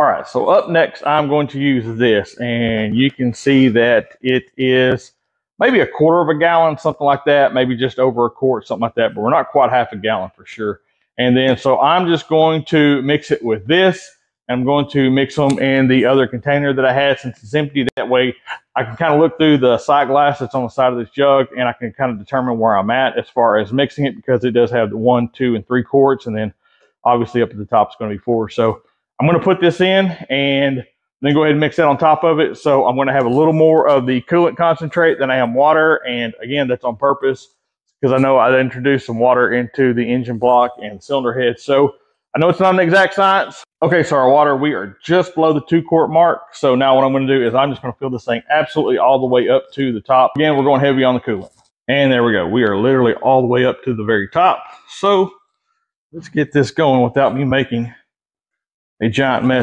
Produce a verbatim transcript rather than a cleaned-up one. All right, so up next, I'm going to use this, and you can see that it is maybe a quarter of a gallon, something like that, maybe just over a quart, something like that, but we're not quite half a gallon for sure. And then, so I'm just going to mix it with this. I'm going to mix them in the other container that I had since it's empty. That way I can kind of look through the sight glass that's on the side of this jug, and I can kind of determine where I'm at as far as mixing it, because it does have the one, two, and three quarts. And then obviously up at the top, it's going to be four. So I'm going to put this in and then go ahead and mix that on top of it. So I'm going to have a little more of the coolant concentrate than I am water. And again, that's on purpose, because I know I introduced some water into the engine block and cylinder head. So I know it's not an exact science. Okay, so our water, we are just below the two quart mark. So now what I'm going to do is I'm just going to fill this thing absolutely all the way up to the top. Again, we're going heavy on the coolant. And there we go. We are literally all the way up to the very top. So let's get this going without me making a giant mess